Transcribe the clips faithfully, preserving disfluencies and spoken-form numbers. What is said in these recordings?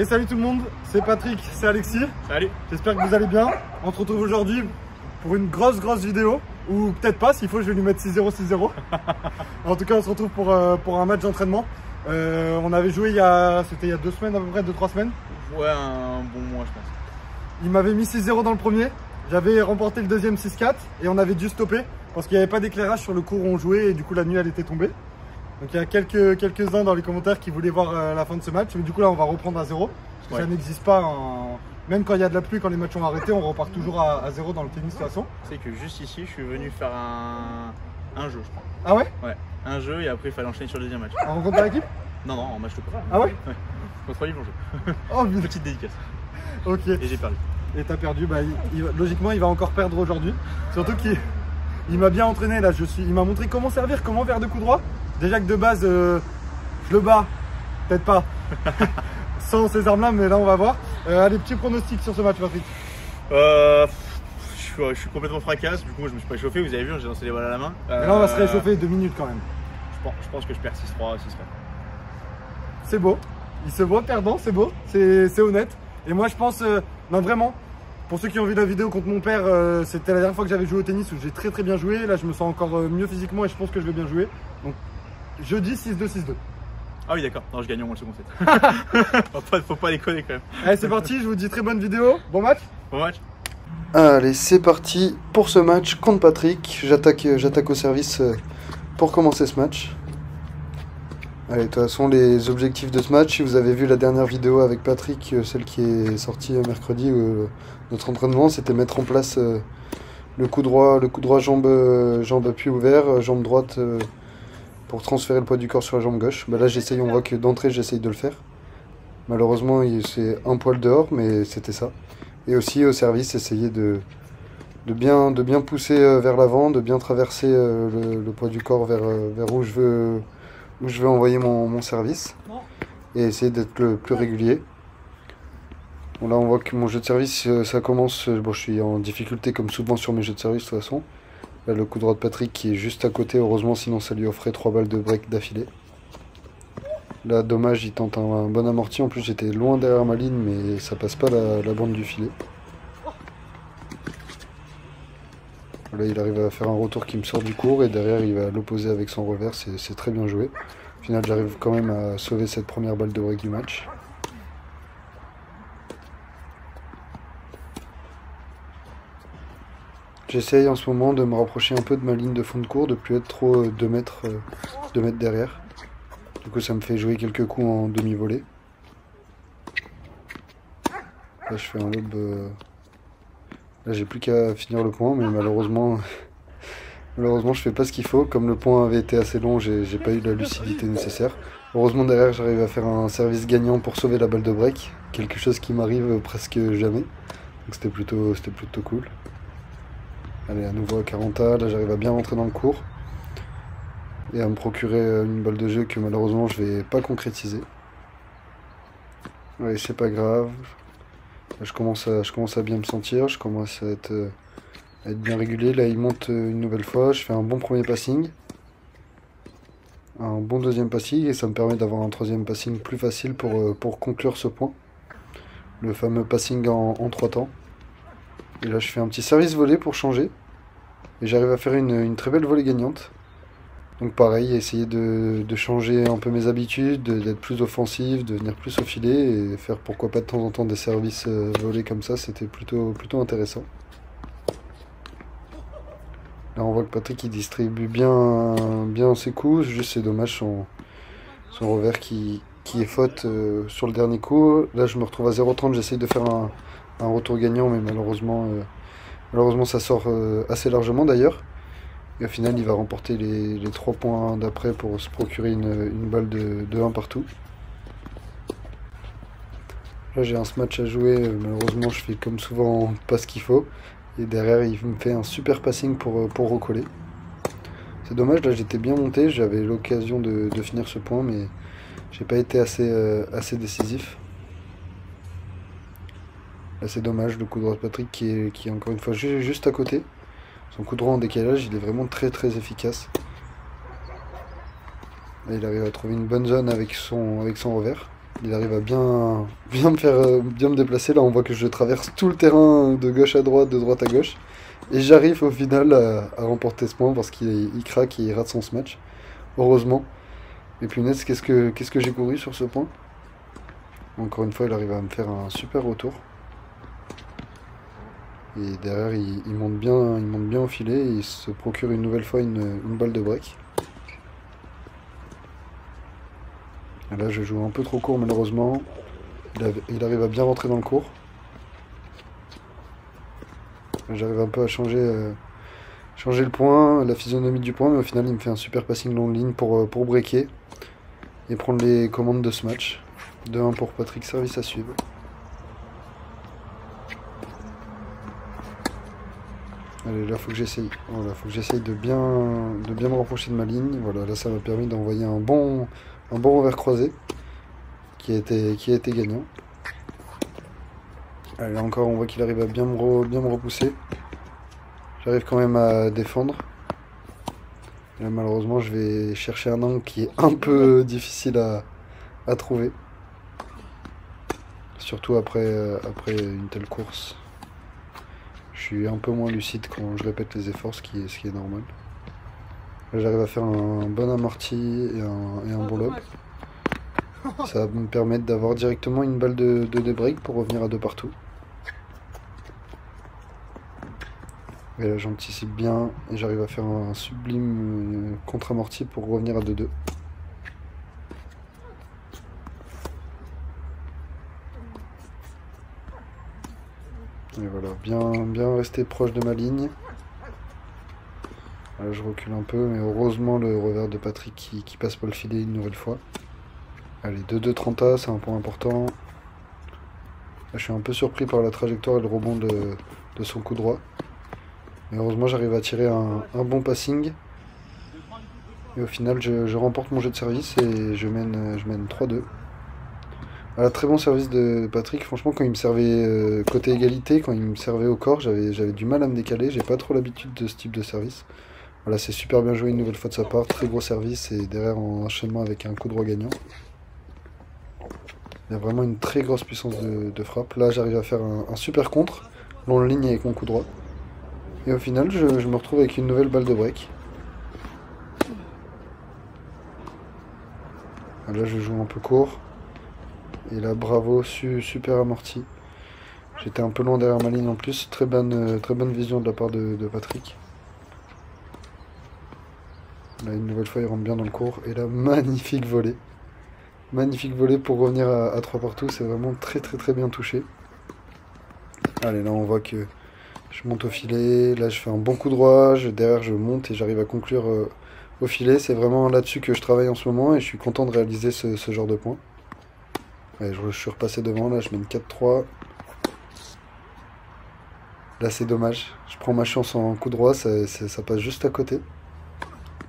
Et salut tout le monde, c'est Patrick, c'est Alexis. Salut. J'espère que vous allez bien. On se retrouve aujourd'hui pour une grosse grosse vidéo. Ou peut-être pas, s'il faut je vais lui mettre six zéro six zéro. En tout cas on se retrouve pour, euh, pour un match d'entraînement. euh, On avait joué il y a, c'était il y a deux semaines à peu près, deux trois semaines. Ouais, un bon mois je pense. Il m'avait mis six zéro dans le premier. J'avais remporté le deuxième six quatre. Et on avait dû stopper parce qu'il n'y avait pas d'éclairage sur le cours où on jouait. Et du coup la nuit elle était tombée. Donc il y a quelques, quelques-uns dans les commentaires qui voulaient voir euh, la fin de ce match. Mais du coup là on va reprendre à zéro. Parce que ouais. Ça n'existe pas en... Même quand il y a de la pluie, quand les matchs ont arrêté, on repart toujours à, à zéro dans le tennis de toute façon. C'est que juste ici je suis venu faire un, un jeu je crois. Ah ouais? Ouais, un jeu et après il fallait enchaîner sur le deuxième match. En rencontre par l'équipe? Non non, en match tout court. Ah ouais? Ouais. Contre Lille on joue. Oh, mais... Petite dédicace. Ok. Et j'ai perdu. Et t'as perdu, bah, il, il, logiquement il va encore perdre aujourd'hui. Surtout qu'il il, m'a bien entraîné là, je suis, il m'a montré comment servir, comment faire de coup droit. Déjà que de base, euh, je le bats, peut-être pas, sans ces armes-là, mais là on va voir. Euh, allez, petit pronostic sur ce match, Patrick. Euh, je, suis, je suis complètement fracasse, du coup je me suis pas échauffé, vous avez vu, j'ai lancé les balles à la main. Euh, mais là on va se réchauffer deux minutes quand même. Je pense, je pense que je perds six trois, six quatre. C'est beau, il se voit perdant, c'est beau, c'est honnête. Et moi je pense, euh, non vraiment, pour ceux qui ont vu la vidéo contre mon père, euh, c'était la dernière fois que j'avais joué au tennis où j'ai très très bien joué. Là je me sens encore mieux physiquement et je pense que je vais bien jouer. Donc, jeudi six deux six deux. Ah oui d'accord, non je gagne au moins le second set. faut, pas, faut pas déconner quand même. Allez c'est parti, je vous dis très bonne vidéo, bon match. Bon match. Allez c'est parti pour ce match contre Patrick. J'attaque j'attaque au service pour commencer ce match. Allez de toute façon les objectifs de ce match, si vous avez vu la dernière vidéo avec Patrick, celle qui est sortie mercredi, notre entraînement, c'était mettre en place le coup droit, le coup droit jambe, jambe appui ouvert, jambe droite pour transférer le poids du corps sur la jambe gauche. Bah là j'essaye, on voit que d'entrée j'essaye de le faire. Malheureusement c'est un poil dehors mais c'était ça. Et aussi au service essayer de, de, bien, de bien pousser vers l'avant, de bien traverser le, le poids du corps vers, vers où je veux, où je veux envoyer mon, mon service. Et essayer d'être le plus régulier. Bon, là on voit que mon jeu de service ça commence, bon je suis en difficulté comme souvent sur mes jeux de service de toute façon. Là, le coup droit de Patrick qui est juste à côté, heureusement sinon ça lui offrait trois balles de break d'affilée. Là dommage il tente un, un bon amorti, en plus j'étais loin derrière ma ligne mais ça passe pas la, la bande du filet. Là il arrive à faire un retour qui me sort du court et derrière il va l'opposer avec son revers, c'est très bien joué. Au final j'arrive quand même à sauver cette première balle de break du match. J'essaye en ce moment de me rapprocher un peu de ma ligne de fond de court, de plus être trop deux mètres, deux mètres derrière. Du coup ça me fait jouer quelques coups en demi-volée. Là je fais un lob. Là j'ai plus qu'à finir le point mais malheureusement malheureusement je fais pas ce qu'il faut. Comme le point avait été assez long, j'ai pas eu la lucidité nécessaire. Heureusement derrière j'arrive à faire un service gagnant pour sauver la balle de break. Quelque chose qui m'arrive presque jamais. Donc c'était plutôt, c'était plutôt cool. Allez, à nouveau à quarante A, là j'arrive à bien rentrer dans le court et à me procurer une balle de jeu que malheureusement je vais pas concrétiser. Allez, c'est pas grave. Là, je, commence à, je commence à bien me sentir, je commence à être, à être bien régulier. Là, il monte une nouvelle fois, je fais un bon premier passing, un bon deuxième passing et ça me permet d'avoir un troisième passing plus facile pour, pour conclure ce point. Le fameux passing en, en trois temps. Et là, je fais un petit service volé pour changer. Et j'arrive à faire une, une très belle volée gagnante. Donc pareil, essayer de, de changer un peu mes habitudes, d'être plus offensif, de venir plus au filet et faire pourquoi pas de temps en temps des services volés comme ça. C'était plutôt, plutôt intéressant. Là, on voit que Patrick il distribue bien, bien ses coups. Juste, c'est dommage son, son revers qui, qui est faute sur le dernier coup. Là, je me retrouve à zéro trente. J'essaye de faire un... un retour gagnant mais malheureusement euh, malheureusement ça sort euh, assez largement d'ailleurs et au final il va remporter les, les trois points d'après pour se procurer une, une balle de, de un partout. Là j'ai un smash à jouer, malheureusement je fais comme souvent pas ce qu'il faut et derrière il me fait un super passing pour, pour recoller. C'est dommage, là j'étais bien monté, j'avais l'occasion de, de finir ce point mais j'ai pas été assez, euh, assez décisif. Là c'est dommage, le coup de droit de Patrick qui est, qui est encore une fois juste à côté. Son coup de droit en décalage, il est vraiment très très efficace. Là il arrive à trouver une bonne zone avec son, avec son revers. Il arrive à bien, bien, me faire, bien me déplacer. Là, on voit que je traverse tout le terrain de gauche à droite, de droite à gauche. Et j'arrive au final à, à remporter ce point parce qu'il il craque et il rate son smash. Heureusement. Et punaise, qu'est-ce que, qu'est-ce que j'ai couru sur ce point. Encore une fois, il arrive à me faire un super retour. Et derrière, il, il, monte, bien, il monte bien au filet et il se procure une nouvelle fois une, une balle de break. Et là, je joue un peu trop court, malheureusement. Il, a, il arrive à bien rentrer dans le court. J'arrive un peu à changer, euh, changer le point, la physionomie du point, mais au final, il me fait un super passing long ligne pour, euh, pour breaker et prendre les commandes de ce match. deux un pour Patrick, service à suivre. Allez, là, faut que j'essaye. Voilà, faut que j'essaye de bien, de bien me rapprocher de ma ligne. Voilà, là, ça m'a permis d'envoyer un bon, un bon revers croisé qui a été, qui a été gagnant. Allez, là encore, on voit qu'il arrive à bien me, re, bien me repousser. J'arrive quand même à défendre. Et là, malheureusement, je vais chercher un angle qui est un peu difficile à, à trouver. Surtout après, euh, après une telle course. Je suis un peu moins lucide quand je répète les efforts, ce qui est, ce qui est normal. J'arrive à faire un bon amorti et un, et un bon lob. Ça va me permettre d'avoir directement une balle de, de débreak pour revenir à deux partout. Et là j'anticipe bien et j'arrive à faire un sublime contre-amorti pour revenir à deux deux. Et voilà, bien, bien rester proche de ma ligne. Là, je recule un peu, mais heureusement le revers de Patrick qui, qui passe pas le filet une nouvelle fois. Allez, deux deux trente, c'est un point important. Là, je suis un peu surpris par la trajectoire et le rebond de, de son coup droit. Mais heureusement, j'arrive à tirer un, un bon passing. Et au final, je, je remporte mon jeu de service et je mène, je mène trois deux. Voilà, très bon service de Patrick. Franchement, quand il me servait euh, côté égalité, quand il me servait au corps, j'avais j'avais du mal à me décaler. J'ai pas trop l'habitude de ce type de service. Voilà, c'est super bien joué une nouvelle fois de sa part. Très gros service et derrière en enchaînement avec un coup droit gagnant. Il y a vraiment une très grosse puissance de, de frappe. Là, j'arrive à faire un, un super contre, long ligne avec mon coup droit. Et au final, je, je me retrouve avec une nouvelle balle de break. Là, je joue un peu court. Et là, bravo, su, super amorti. J'étais un peu loin derrière ma ligne en plus. Très bonne, très bonne vision de la part de, de Patrick. Là, une nouvelle fois, il rentre bien dans le court. Et là, magnifique volet. Magnifique volet pour revenir à, à trois partout. C'est vraiment très, très, très bien touché. Allez, là, on voit que je monte au filet. Là, je fais un bon coup droit. Je, derrière, je monte et j'arrive à conclure euh, au filet. C'est vraiment là-dessus que je travaille en ce moment. Et je suis content de réaliser ce, ce genre de points. Ouais, je, je suis repassé devant, là je mène quatre trois. Là c'est dommage, je prends ma chance en coup droit, ça, ça, ça passe juste à côté.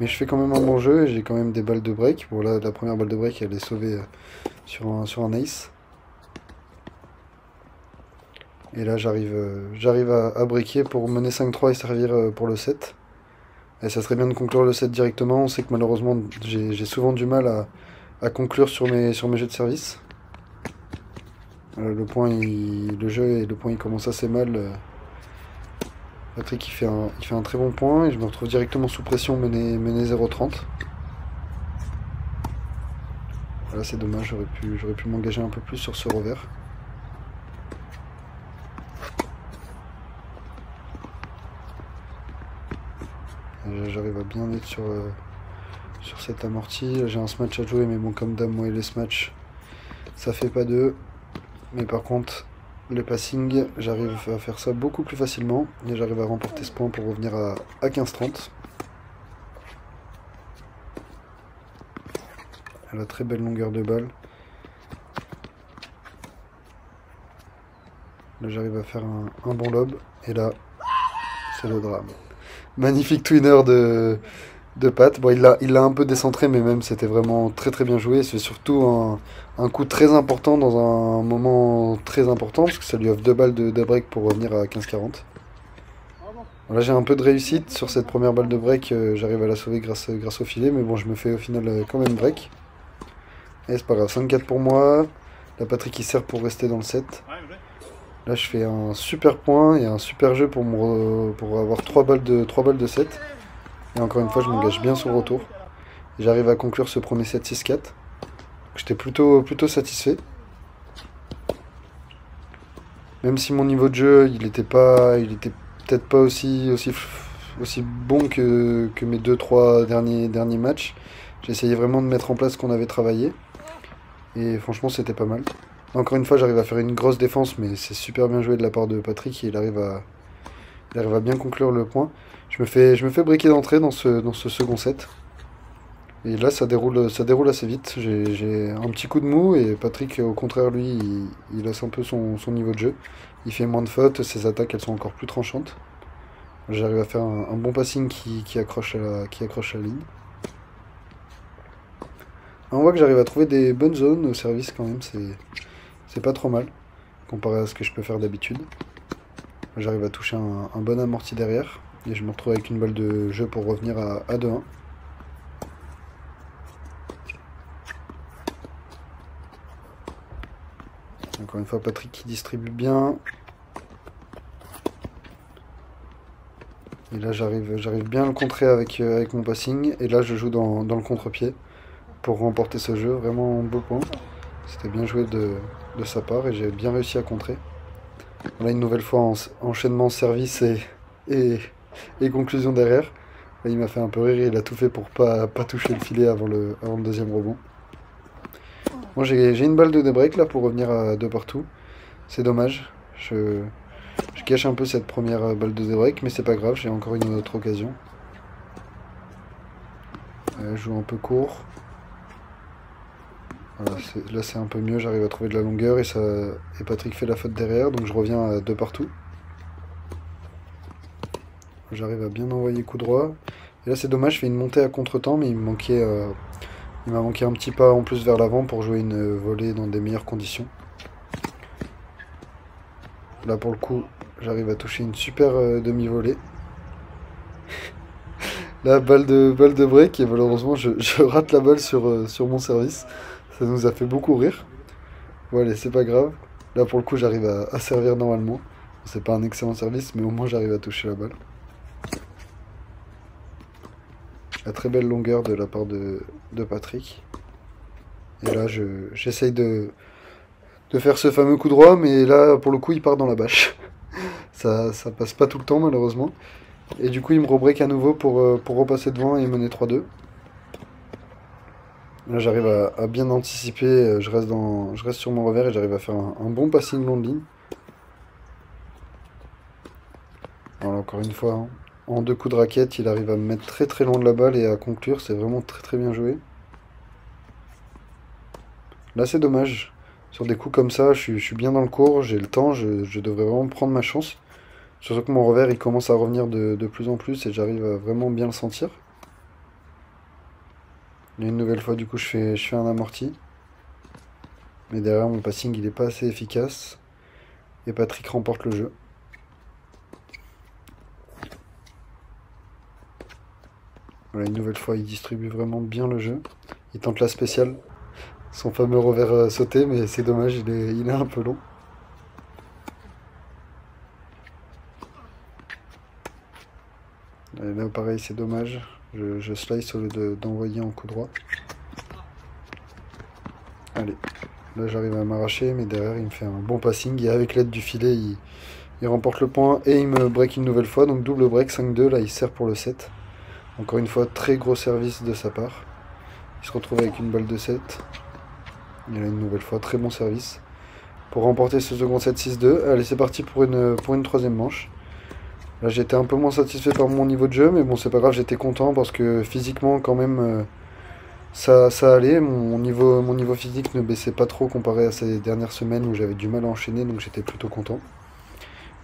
Mais je fais quand même un bon jeu et j'ai quand même des balles de break. Bon là la première balle de break elle est sauvée sur un, sur un ace. Et là j'arrive j'arrive à, à breaker pour mener cinq trois et servir pour le sept. Et ça serait bien de conclure le sept directement, on sait que malheureusement j'ai souvent du mal à, à conclure sur mes, sur mes jeux de service. Le, point, il, le jeu et le point il commence assez mal. Patrick il fait, un, il fait un très bon point et je me retrouve directement sous pression mené, mené zéro trente. Voilà, c'est dommage, j'aurais pu, j'aurais pu m'engager un peu plus sur ce revers. J'arrive à bien être sur, euh, sur cet amorti. J'ai un smash à jouer mais bon comme dame moi et les smash ça fait pas deux. Mais par contre, le passing, j'arrive à faire ça beaucoup plus facilement. Et j'arrive à remporter ce point pour revenir à, à quinze trente. À la très belle longueur de balle. Là, j'arrive à faire un, un bon lob. Et là, c'est le drame. Magnifique twinner de, de Pat. Bon, il l'a il l'a un peu décentré, mais même c'était vraiment très très bien joué. C'est surtout un... un coup très important dans un moment très important parce que ça lui offre deux balles de, de break pour revenir à quinze quarante. Là j'ai un peu de réussite sur cette première balle de break, euh, j'arrive à la sauver grâce, grâce au filet mais bon je me fais au final euh, quand même break. Et c'est pas grave, cinq quatre pour moi, Là, Patrick, il sert pour rester dans le set. Là, je fais un super point et un super jeu pour, me, pour avoir trois balles de set. Et encore une fois, je m'engage bien sur le retour. J'arrive à conclure ce premier set six quatre. J'étais plutôt, plutôt satisfait. Même si mon niveau de jeu, il n'était pas, il était peut-être pas aussi, aussi, aussi bon que, que mes deux trois derniers, derniers matchs. J'essayais vraiment de mettre en place ce qu'on avait travaillé. Et franchement, c'était pas mal. Encore une fois, j'arrive à faire une grosse défense, mais c'est super bien joué de la part de Patrick. Et il arrive à, il arrive à bien conclure le point. Je me fais, je me fais briquer d'entrée dans ce, dans ce second set. Et là, ça déroule, ça déroule assez vite. J'ai un petit coup de mou et Patrick, au contraire, lui, il, il laisse un peu son, son niveau de jeu. Il fait moins de fautes, ses attaques, elles sont encore plus tranchantes. J'arrive à faire un, un bon passing qui, qui, accroche la, qui accroche la ligne. On voit que j'arrive à trouver des bonnes zones au service quand même, c'est pas trop mal, comparé à ce que je peux faire d'habitude. J'arrive à toucher un, un bon amorti derrière, et je me retrouve avec une balle de jeu pour revenir à, à deux un. Encore une fois, Patrick qui distribue bien. Et là, j'arrive bien à le contrer avec, avec mon passing, et là, je joue dans, dans le contre-pied pour remporter ce jeu. Vraiment beau point, c'était bien joué de, de sa part et j'ai bien réussi à contrer. Voilà, une nouvelle fois en, enchaînement, service et, et, et conclusion derrière. Là, il m'a fait un peu rire, il a tout fait pour pas, pas toucher le filet avant le, avant le deuxième rebond. Bon, j'ai une balle de débreak là pour revenir à deux partout, c'est dommage, je, je cache un peu cette première balle de débreak, mais c'est pas grave, j'ai encore une autre occasion. Euh, je joue un peu court. Voilà, là c'est un peu mieux, j'arrive à trouver de la longueur et, ça, et Patrick fait la faute derrière, donc je reviens à deux partout. J'arrive à bien envoyer coup droit. Et là c'est dommage, je fais une montée à contre-temps, mais il m'a manqué, euh, manqué un petit pas en plus vers l'avant pour jouer une volée dans des meilleures conditions. Là pour le coup, j'arrive à toucher une super euh, demi-volée. Là, balle de, balle de break, et malheureusement je, je rate la balle sur, euh, sur mon service. Ça nous a fait beaucoup rire. Bon allez, c'est pas grave. Là pour le coup j'arrive à, à servir normalement. C'est pas un excellent service, mais au moins j'arrive à toucher la balle. La très belle longueur de la part de, de Patrick. Et là je j'essaye de, de faire ce fameux coup droit, mais là pour le coup il part dans la bâche. ça, ça passe pas tout le temps malheureusement. Et du coup il me rebreak à nouveau pour, pour repasser devant et mener trois deux. Là j'arrive à, à bien anticiper, je reste, dans, je reste sur mon revers et j'arrive à faire un, un bon passing long de ligne. Alors là, encore une fois, hein, en deux coups de raquette, il arrive à me mettre très très loin de la balle et à conclure, c'est vraiment très très bien joué. Là c'est dommage, sur des coups comme ça, je suis, je suis bien dans le court, j'ai le temps, je, je devrais vraiment prendre ma chance. Surtout que mon revers il commence à revenir de, de plus en plus et j'arrive à vraiment bien le sentir. Et une nouvelle fois, du coup, je fais, je fais un amorti. Mais derrière, mon passing, il n'est pas assez efficace. Et Patrick remporte le jeu. Voilà, une nouvelle fois, il distribue vraiment bien le jeu. Il tente la spéciale. Son fameux revers sauté, mais c'est dommage, il est, il est un peu long. Et là, pareil, c'est dommage. Je, je slice au lieu d'envoyer en coup droit. Allez, là j'arrive à m'arracher, mais derrière il me fait un bon passing, et avec l'aide du filet, il, il remporte le point, et il me break une nouvelle fois, donc double break, cinq deux, là il sert pour le sept. Encore une fois, très gros service de sa part. Il se retrouve avec une balle de sept. Et là une nouvelle fois, très bon service. Pour remporter ce second set six deux, allez c'est parti pour une, pour une troisième manche. Là j'étais un peu moins satisfait par mon niveau de jeu, mais bon c'est pas grave, j'étais content parce que physiquement quand même ça, ça allait, mon niveau, mon niveau physique ne baissait pas trop comparé à ces dernières semaines où j'avais du mal à enchaîner, donc j'étais plutôt content.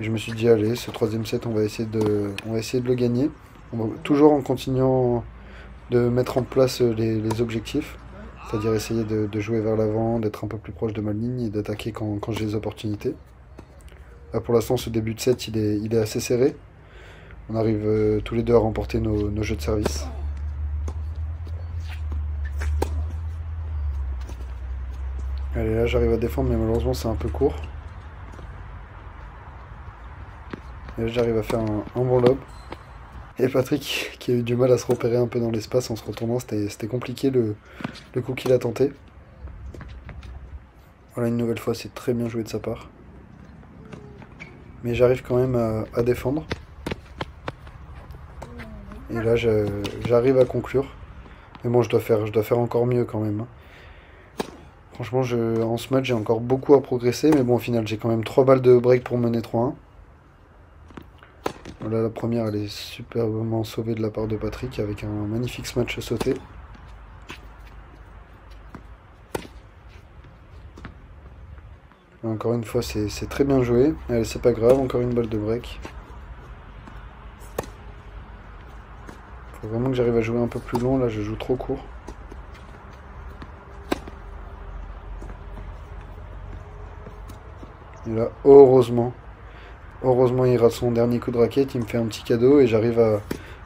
Et je me suis dit allez, ce troisième set on va essayer de, on va essayer de le gagner, on va, toujours en continuant de mettre en place les, les objectifs, c'est-à-dire essayer de, de jouer vers l'avant, d'être un peu plus proche de ma ligne et d'attaquer quand, quand j'ai les opportunités. Là pour l'instant ce début de set il est, il est assez serré. On arrive euh, tous les deux à remporter nos, nos jeux de service. Allez, là j'arrive à défendre, mais malheureusement c'est un peu court. Et là j'arrive à faire un, un bon lob. Et Patrick, qui a eu du mal à se repérer un peu dans l'espace en se retournant, c'était compliqué le, le coup qu'il a tenté. Voilà, une nouvelle fois, c'est très bien joué de sa part. Mais j'arrive quand même à, à défendre. Et là, j'arrive à conclure. Mais bon, je dois faire, je dois faire encore mieux quand même. Franchement, je, en ce match, j'ai encore beaucoup à progresser. Mais bon, au final, j'ai quand même trois balles de break pour mener trois un. Voilà, la première, elle est superbement sauvée de la part de Patrick avec un magnifique smash sauté. Encore une fois, c'est très bien joué. Allez, c'est pas grave, encore une balle de break. Faut vraiment que j'arrive à jouer un peu plus long, là je joue trop court. Et là, heureusement... Heureusement, il rate son dernier coup de raquette, il me fait un petit cadeau et j'arrive à,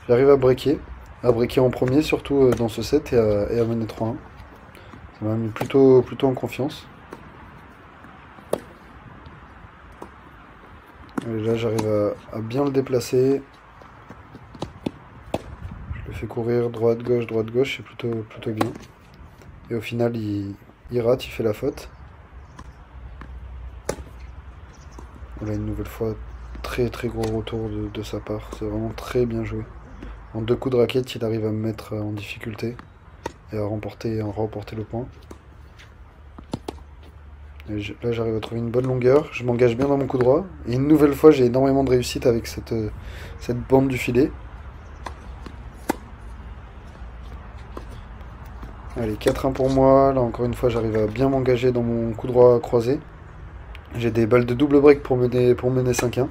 j'arrive à breaker. À breaker en premier, surtout dans ce set, et à, et à mener trois un. Ça m'a mis plutôt, plutôt en confiance. Et là, j'arrive à, à bien le déplacer. Je le fais courir droite-gauche, droite-gauche, c'est plutôt, plutôt bien. Et au final, il, il rate, il fait la faute. Là, une nouvelle fois, très très gros retour de, de sa part, c'est vraiment très bien joué. En deux coups de raquette, il arrive à me mettre en difficulté et à remporter, à remporter le point. Et je, là j'arrive à trouver une bonne longueur, je m'engage bien dans mon coup droit. Et une nouvelle fois, j'ai énormément de réussite avec cette, cette bande du filet. Allez, quatre un pour moi, là encore une fois j'arrive à bien m'engager dans mon coup droit croisé. J'ai des balles de double break pour mener, pour mener cinq un.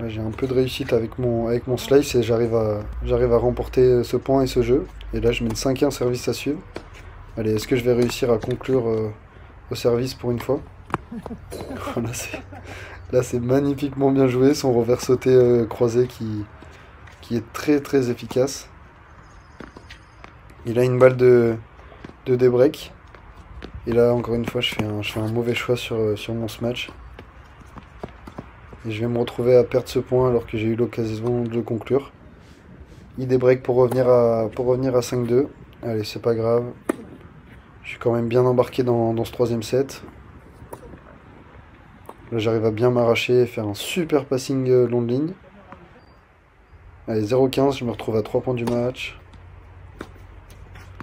Là j'ai un peu de réussite avec mon, avec mon slice et j'arrive à, j'arrive à remporter ce point et ce jeu. Et là je mène cinq un service à suivre. Allez, est-ce que je vais réussir à conclure euh, au service pour une fois? Là c'est magnifiquement bien joué, son revers sauté euh, croisé qui, qui est très très efficace. Il a une balle de... de débreak. Et là encore une fois je fais un, je fais un mauvais choix sur, sur mon smash. Et je vais me retrouver à perdre ce point alors que j'ai eu l'occasion de le conclure. Il débreak pour revenir à pour revenir à cinq deux. Allez, c'est pas grave. Je suis quand même bien embarqué dans, dans ce troisième set. Là j'arrive à bien m'arracher et faire un super passing long de ligne. Allez, zéro quinze, je me retrouve à trois points du match.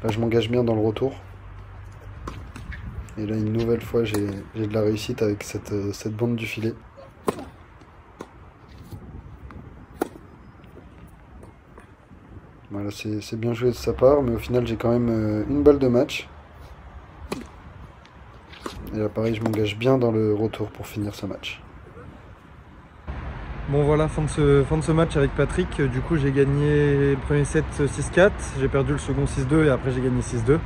Là, je m'engage bien dans le retour. Et là, une nouvelle fois, j'ai de la réussite avec cette, cette bande du filet. Voilà, c'est bien joué de sa part, mais au final, j'ai quand même une balle de match. Et là, pareil, je m'engage bien dans le retour pour finir ce match. Bon voilà, fin de, ce, fin de ce match avec Patrick. Du coup, j'ai gagné le premier set six quatre, j'ai perdu le second six deux et après j'ai gagné six deux.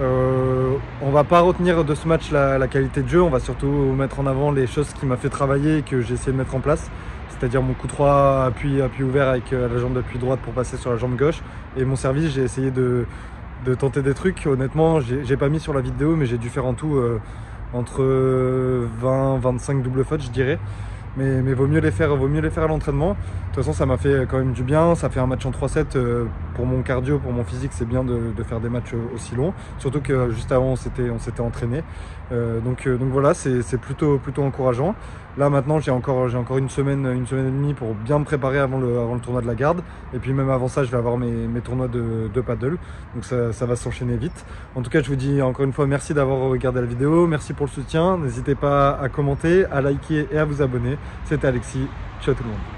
Euh, on va pas retenir de ce match la, la qualité de jeu, on va surtout mettre en avant les choses qui m'a fait travailler et que j'ai essayé de mettre en place. C'est-à-dire mon coup trois appui, appui ouvert avec la jambe d'appui droite pour passer sur la jambe gauche. Et mon service, j'ai essayé de, de tenter des trucs. Honnêtement, j'ai pas mis sur la vidéo, mais j'ai dû faire en tout euh, entre vingt à vingt-cinq double fautes, je dirais. Mais, mais vaut mieux les faire, vaut mieux les faire à l'entraînement. De toute façon, ça m'a fait quand même du bien. Ça fait un match en trois sept. Pour mon cardio, pour mon physique, c'est bien de, de faire des matchs aussi longs. Surtout que juste avant, on s'était on s'était entraîné. Euh, donc, donc voilà, c'est plutôt, plutôt encourageant. Là, maintenant, j'ai encore, j'ai encore une semaine, une semaine et demie pour bien me préparer avant le, avant le tournoi de la Garde. Et puis même avant ça, je vais avoir mes, mes tournois de, de paddle. Donc ça, ça va s'enchaîner vite. En tout cas, je vous dis encore une fois merci d'avoir regardé la vidéo. Merci pour le soutien. N'hésitez pas à commenter, à liker et à vous abonner. C'était Alexis, ciao tout le monde.